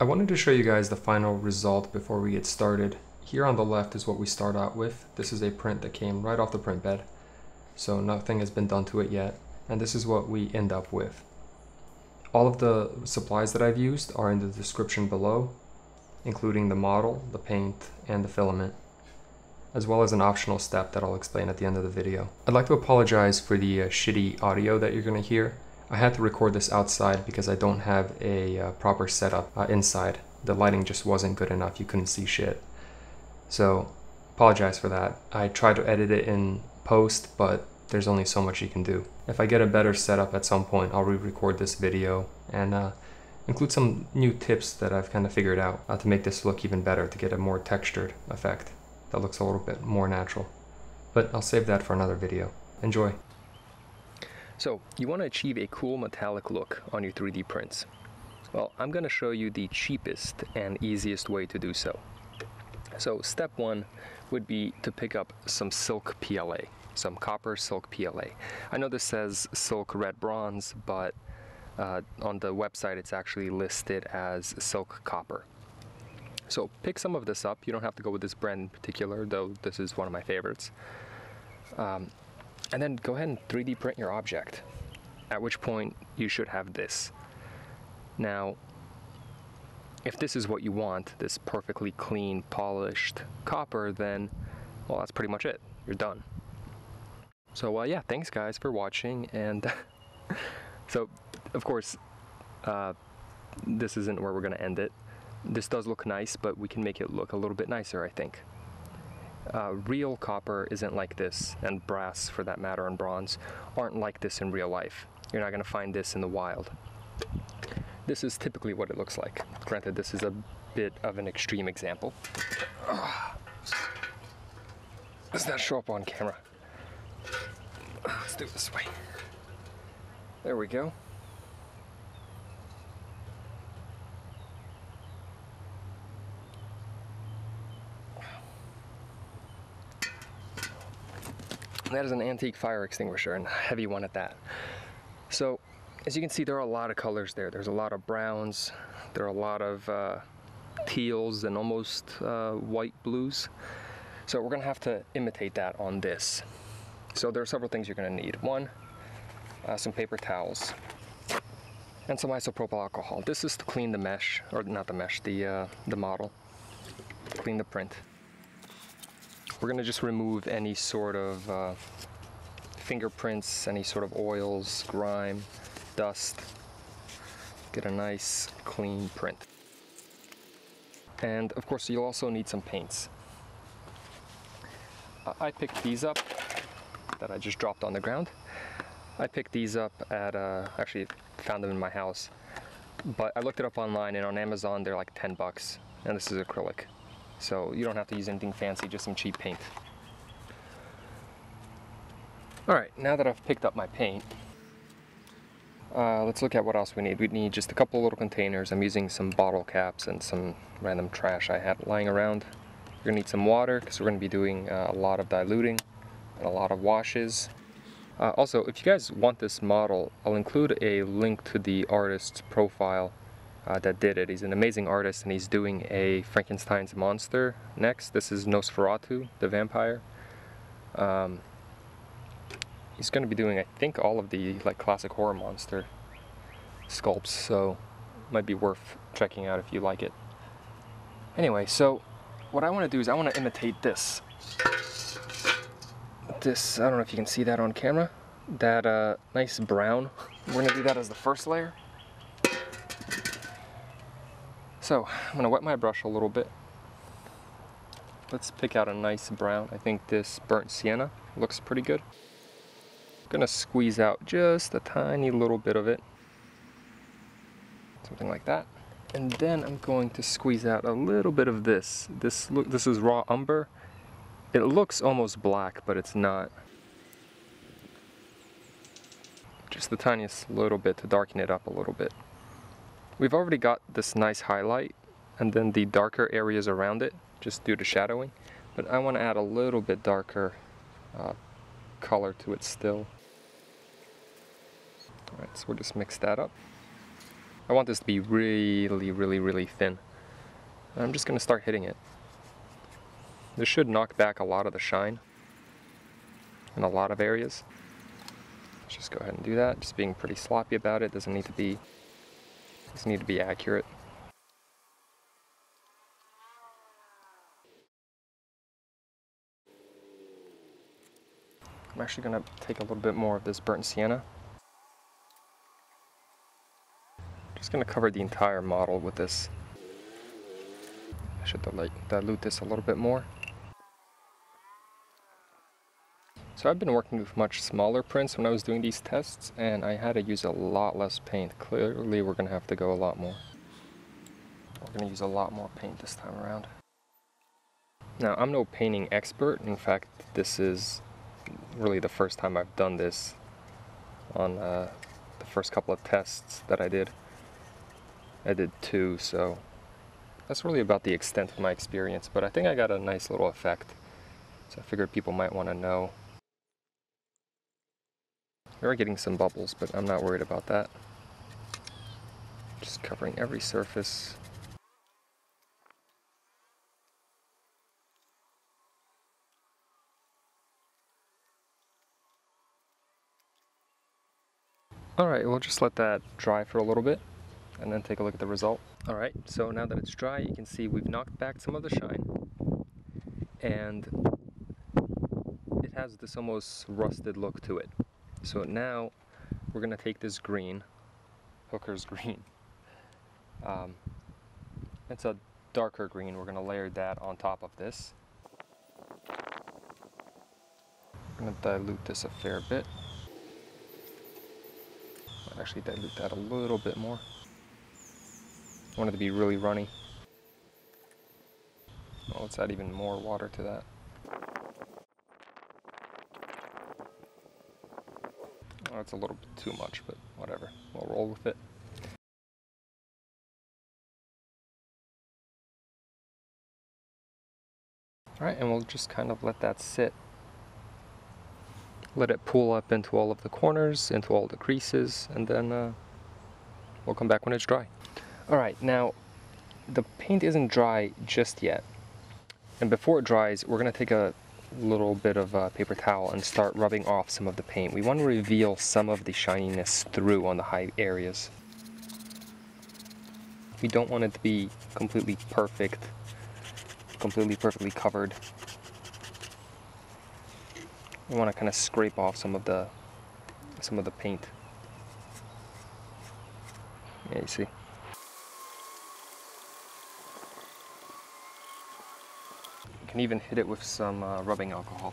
I wanted to show you guys the final result before we get started. Here on the left is what we start out with. This is a print that came right off the print bed, so nothing has been done to it yet. And this is what we end up with. All of the supplies that I've used are in the description below, including the model, the paint, and the filament, as well as an optional step that I'll explain at the end of the video. I'd like to apologize for the shitty audio that you're gonna hear. I had to record this outside because I don't have a proper setup inside. The lighting just wasn't good enough, you couldn't see shit. So, apologize for that. I tried to edit it in post, but there's only so much you can do. If I get a better setup at some point, I'll re-record this video and include some new tips that I've kind of figured out to make this look even better, to get a more textured effect that looks a little bit more natural. But I'll save that for another video. Enjoy. So you want to achieve a cool metallic look on your 3D prints. Well, I'm going to show you the cheapest and easiest way to do so. So step one would be to pick up some silk PLA, some copper silk PLA. I know this says silk red bronze, but on the website it's actually listed as silk copper. So pick some of this up. You don't have to go with this brand in particular, though this is one of my favorites. And then go ahead and 3D print your object, at which point you should have this. Now, if this is what you want, this perfectly clean, polished copper, then, well, that's pretty much it. You're done. So yeah, thanks guys for watching. And so, of course, this isn't where we're gonna end it. This does look nice, but we can make it look a little bit nicer, I think. Real copper isn't like this, and brass, for that matter, and bronze aren't like this in real life. You're not going to find this in the wild. This is typically what it looks like. Granted, this is a bit of an extreme example. Does that show up on camera? Let's do it this way. There we go. That is an antique fire extinguisher, and a heavy one at that. So, as you can see, there are a lot of colors there. There's a lot of browns, there are a lot of teals, and almost white blues. So we're gonna have to imitate that on this. So there are several things you're gonna need. One, some paper towels, and some isopropyl alcohol. This is to clean the mesh, or not the mesh, the model, clean the print. We're gonna just remove any sort of fingerprints, any sort of oils, grime, dust. Get a nice clean print. And of course you'll also need some paints. I picked these up that I just dropped on the ground. I picked these up at, actually found them in my house, but I looked it up online, and on Amazon they're like 10 bucks, and this is acrylic. So you don't have to use anything fancy, just some cheap paint. All right, now that I've picked up my paint, let's look at what else we need. We need just a couple little containers. I'm using some bottle caps and some random trash I had lying around. You're gonna need some water, because we're gonna be doing a lot of diluting and a lot of washes. Also, if you guys want this model, I'll include a link to the artist's profile that did it. He's an amazing artist, and he's doing a Frankenstein's monster next. This is Nosferatu, the vampire. He's going to be doing, I think, all of the like classic horror monster sculpts, so might be worth checking out if you like it. Anyway, so what I want to do is I want to imitate this. I don't know if you can see that on camera, that nice brown. We're going to do that as the first layer. So I'm gonna wet my brush a little bit. Let's pick out a nice brown. I think this burnt sienna looks pretty good. I'm gonna squeeze out just a tiny little bit of it. Something like that. And then I'm going to squeeze out a little bit of this. This is raw umber. It looks almost black, but it's not. Just the tiniest little bit to darken it up a little bit. We've already got this nice highlight, and then the darker areas around it, just due to shadowing. But I want to add a little bit darker color to it still. All right, so we'll just mix that up. I want this to be really, really, really thin. I'm just going to start hitting it. This should knock back a lot of the shine in a lot of areas. Let's just go ahead and do that. Just being pretty sloppy about it. Doesn't need to be accurate. I'm actually going to take a little bit more of this burnt sienna. Just going to cover the entire model with this. I should dilute this a little bit more. So I've been working with much smaller prints when I was doing these tests, and I had to use a lot less paint. Clearly we're going to have to go a lot more. We're going to use a lot more paint this time around. Now, I'm no painting expert. In fact, this is really the first time I've done this on the first couple of tests that I did. I did two, so that's really about the extent of my experience, but I think I got a nice little effect, so I figured people might want to know. We are getting some bubbles, but I'm not worried about that. Just covering every surface. Alright, we'll just let that dry for a little bit, and then take a look at the result. Alright, so now that it's dry, you can see we've knocked back some of the shine, and it has this almost rusted look to it. So now, we're going to take this green, Hooker's Green. It's a darker green, we're going to layer that on top of this. We're going to dilute this a fair bit. I'll actually dilute that a little bit more. I want it to be really runny. Well, let's add even more water to that. Oh, it's a little bit too much, but whatever. We'll roll with it. Alright, and we'll just kind of let that sit. Let it pool up into all of the corners, into all the creases, and then we'll come back when it's dry. Alright, now the paint isn't dry just yet, and before it dries we're going to take a little bit of a paper towel and start rubbing off some of the paint. We want to reveal some of the shininess through on the high areas. We don't want it to be completely perfect, completely perfectly covered. We want to kind of scrape off some of the paint. Yeah, you see. You can even hit it with some rubbing alcohol.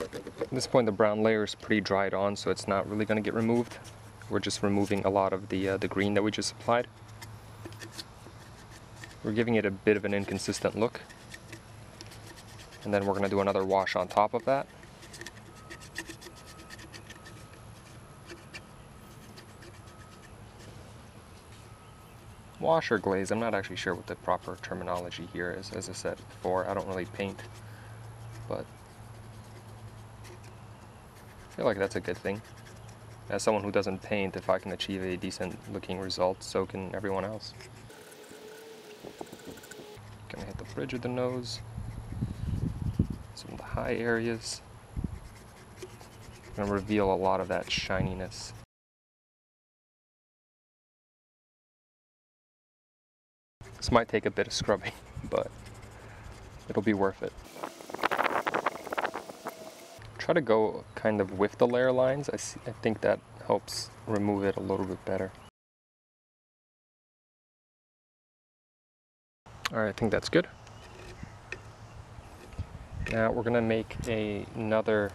At this point, the brown layer is pretty dried on, so it's not really going to get removed. We're just removing a lot of the green that we just applied. We're giving it a bit of an inconsistent look, and then we're going to do another wash on top of that. Wash or glaze, I'm not actually sure what the proper terminology here is. As I said before, I don't really paint, but I feel like that's a good thing. As someone who doesn't paint, if I can achieve a decent looking result, so can everyone else. Gonna hit the bridge of the nose, some of the high areas. Gonna reveal a lot of that shininess. This might take a bit of scrubbing, but it'll be worth it. Try to go kind of with the layer lines. I think that helps remove it a little bit better. Alright, I think that's good. Now we're going to make another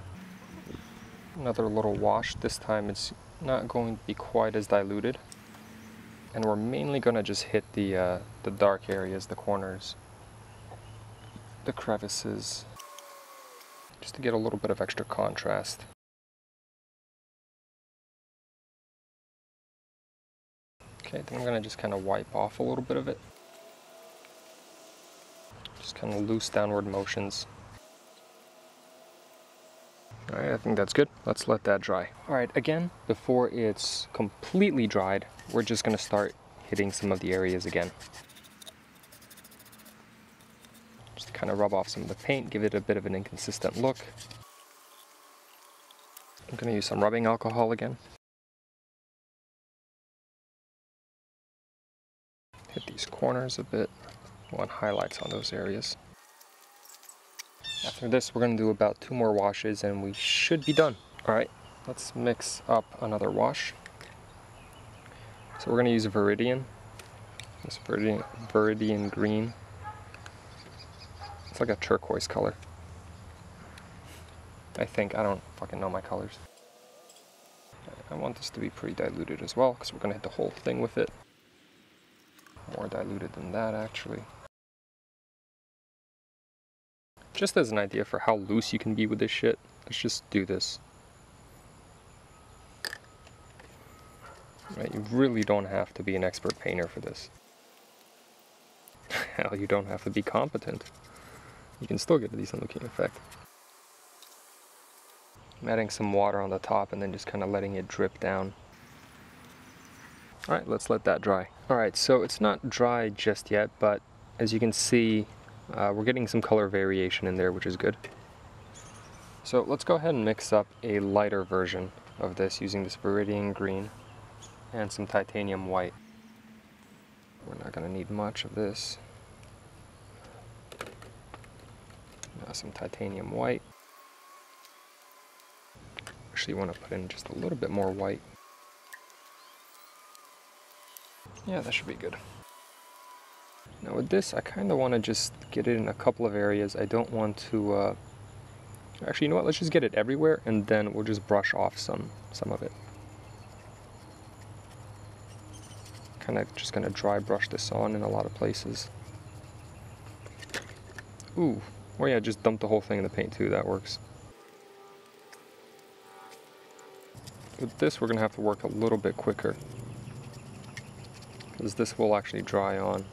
little wash. This time it's not going to be quite as diluted. And we're mainly going to just hit the dark areas, the corners, the crevices, just to get a little bit of extra contrast. Okay, then I'm going to just kind of wipe off a little bit of it. Just kind of loose downward motions. All right, I think that's good. Let's let that dry. All right, again, before it's completely dried, we're just gonna start hitting some of the areas again. Just kind of rub off some of the paint, give it a bit of an inconsistent look. I'm gonna use some rubbing alcohol again. Hit these corners a bit. I want highlights on those areas. After this, we're gonna do about 2 more washes and we should be done. All right, let's mix up another wash. So we're gonna use Viridian, this Viridian green. It's like a turquoise color. I don't fucking know my colors. I want this to be pretty diluted as well because we're gonna hit the whole thing with it. More diluted than that, actually. Just as an idea for how loose you can be with this shit, let's just do this. Right, you really don't have to be an expert painter for this. Hell, you don't have to be competent. You can still get a decent looking effect. I'm adding some water on the top and then just kind of letting it drip down. All right, let's let that dry. All right, so it's not dry just yet, but as you can see, we're getting some color variation in there, which is good. So let's go ahead and mix up a lighter version of this using this Viridian green and some titanium white. We're not gonna need much of this. Now some titanium white. Actually wanna put in just a little bit more white. Yeah, that should be good. Now with this, I kind of want to just get it in a couple of areas. I don't want to, actually, you know what, let's just get it everywhere and then we'll just brush off some of it. Kind of just going to dry brush this on in a lot of places. Ooh, well yeah, just dump the whole thing in the paint too, that works. With this, we're going to have to work a little bit quicker, because this will actually dry on.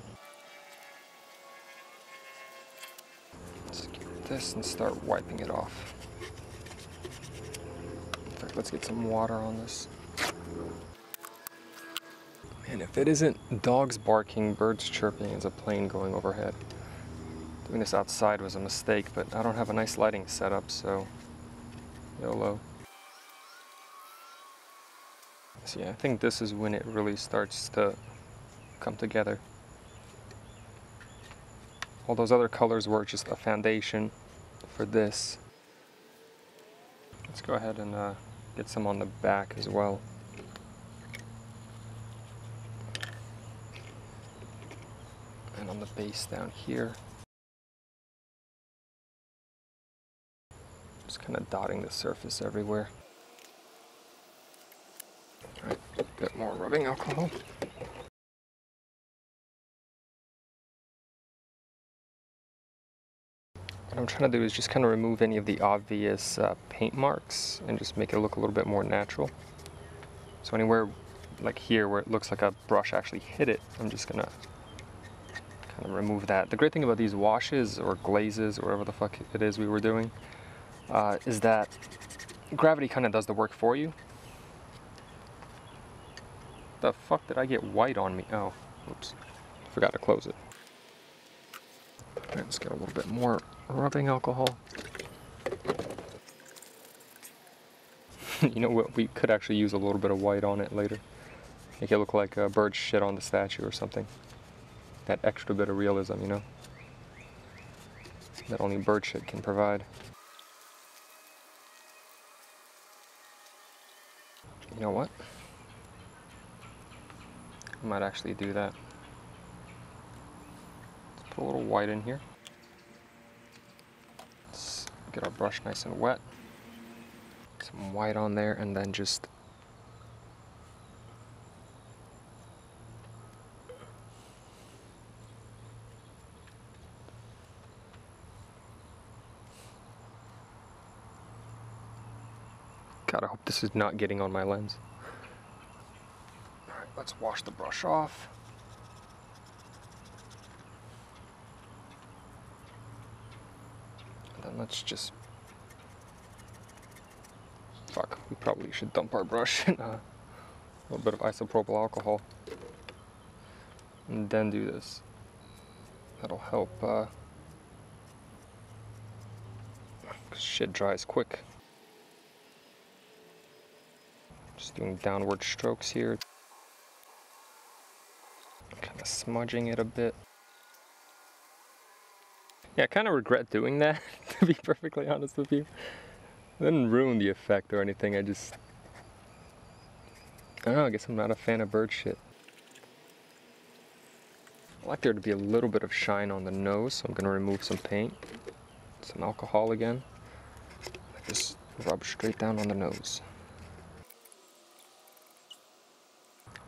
This and start wiping it off. In fact, let's get some water on this. Man, if it isn't dogs barking, birds chirping, it's a plane going overhead. Doing this outside was a mistake, but I don't have a nice lighting setup, so YOLO. So yeah, I think this is when it really starts to come together. All those other colors were just a foundation for this. Let's go ahead and get some on the back as well. And on the base down here. Just kind of dotting the surface everywhere. All right, a bit more rubbing alcohol. What I'm trying to do is just kind of remove any of the obvious paint marks and just make it look a little bit more natural. So anywhere like here where it looks like a brush actually hit it, I'm just gonna kind of remove that. The great thing about these washes or glazes or whatever the fuck it is we were doing is that gravity kind of does the work for you. The fuck did I get white on me? Oh, oops, forgot to close it. All right, let's get a little bit more rubbing alcohol. You know what, we could actually use a little bit of white on it later. Make it look like a bird shit on the statue or something. That extra bit of realism, you know? That only bird shit can provide. You know what? I might actually do that. Let's put a little white in here. Get our brush nice and wet, some white on there, and then just God, I hope this is not getting on my lens. All right, let's wash the brush off. Let's just Fuck, we probably should dump our brush in a little bit of isopropyl alcohol and then do this. That'll help, cause shit dries quick. Just doing downward strokes here. Kind of smudging it a bit. Yeah, I kind of regret doing that, to be perfectly honest with you. It didn't ruin the effect or anything, I don't know, I guess I'm not a fan of bird shit. I like there to be a little bit of shine on the nose, so I'm gonna remove some paint. Some alcohol again. I just rub straight down on the nose.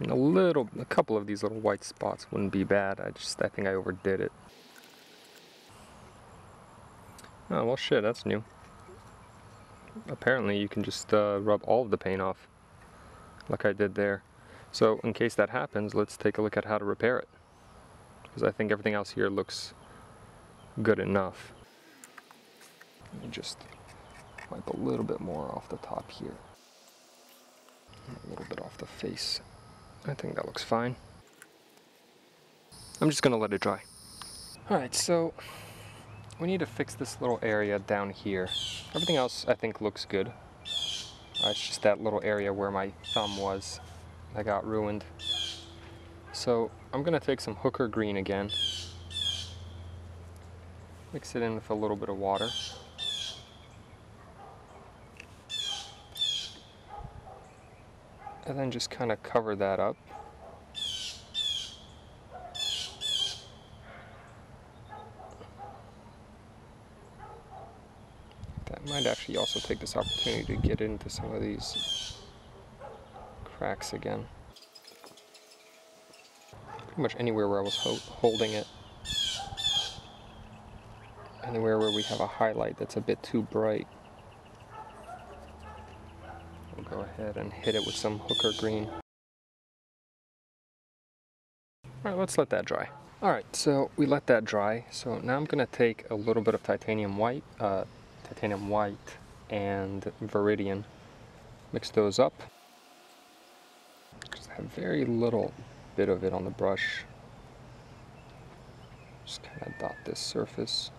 And a couple of these little white spots wouldn't be bad. I think I overdid it. Oh, well shit, that's new. Apparently you can just rub all of the paint off, like I did there. So in case that happens, let's take a look at how to repair it. Because I think everything else here looks good enough. Let me just wipe a little bit more off the top here. A little bit off the face. I think that looks fine. I'm just gonna let it dry. Alright, so we need to fix this little area down here. Everything else I think looks good. It's just that little area where my thumb was that got ruined. So I'm gonna take some Hooker's Green again. Mix it in with a little bit of water. And then just kind of cover that up. That might actually also take this opportunity to get into some of these cracks again. Pretty much anywhere where I was holding it. Anywhere where we have a highlight that's a bit too bright. Go ahead and hit it with some Hooker's Green. Alright, let's let that dry. Alright, so we let that dry. So now I'm going to take a little bit of titanium white and Viridian. Mix those up. Just have very little bit of it on the brush. Just kind of dot this surface.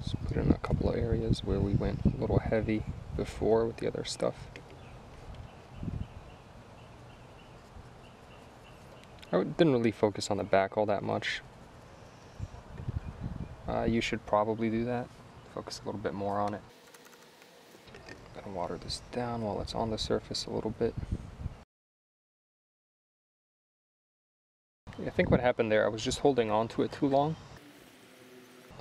Just put in a couple of areas where we went a little heavy before with the other stuff. I didn't really focus on the back all that much. You should probably do that. Focus a little bit more on it. I'm gonna water this down while it's on the surface a little bit. I think what happened there, I was just holding on to it too long.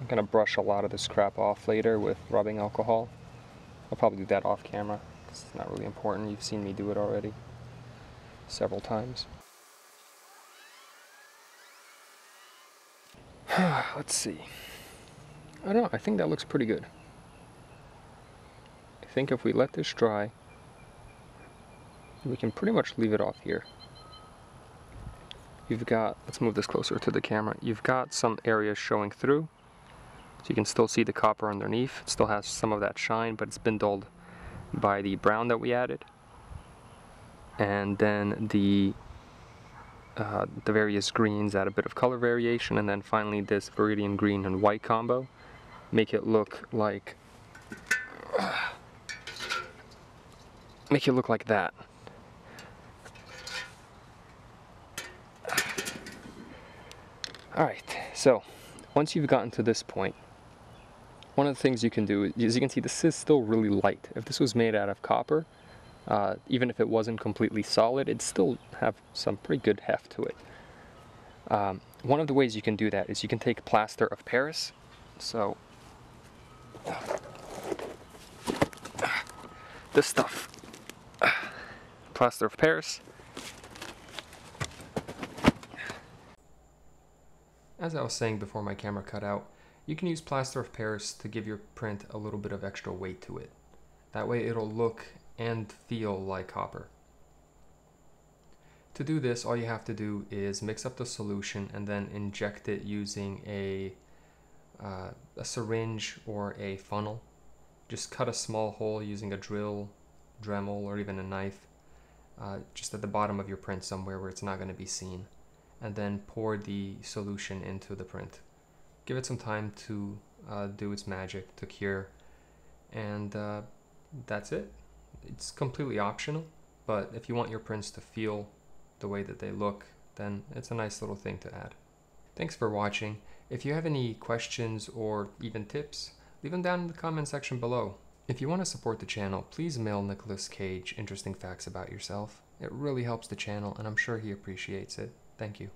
I'm gonna brush a lot of this crap off later with rubbing alcohol. I'll probably do that off camera, because it's not really important. You've seen me do it already several times. Let's see. I don't know, I think that looks pretty good. I think if we let this dry, we can pretty much leave it off here. You've got, let's move this closer to the camera, you've got some areas showing through. So you can still see the copper underneath. It still has some of that shine, but it's been dulled by the brown that we added. And then the various greens add a bit of color variation, and then finally this Viridian green and white combo make it look like that. Alright, so once you've gotten to this point, one of the things you can do is, as you can see, this is still really light. If this was made out of copper, even if it wasn't completely solid, it'd still have some pretty good heft to it. One of the ways you can do that is you can take Plaster of Paris. So, this stuff, Plaster of Paris. As I was saying before my camera cut out, you can use Plaster of Paris to give your print a little bit of extra weight to it. That way it'll look and feel like copper. To do this, all you have to do is mix up the solution and then inject it using a syringe or a funnel. Just cut a small hole using a drill, Dremel, or even a knife, just at the bottom of your print somewhere where it's not going to be seen, and then pour the solution into the print. Give it some time to do its magic, to cure, and that's it. It's completely optional, but if you want your prints to feel the way that they look, then it's a nice little thing to add. Thanks for watching. If you have any questions or even tips, leave them down in the comment section below. If you want to support the channel, please mail Nicolas Cage interesting facts about yourself. It really helps the channel, and I'm sure he appreciates it. Thank you.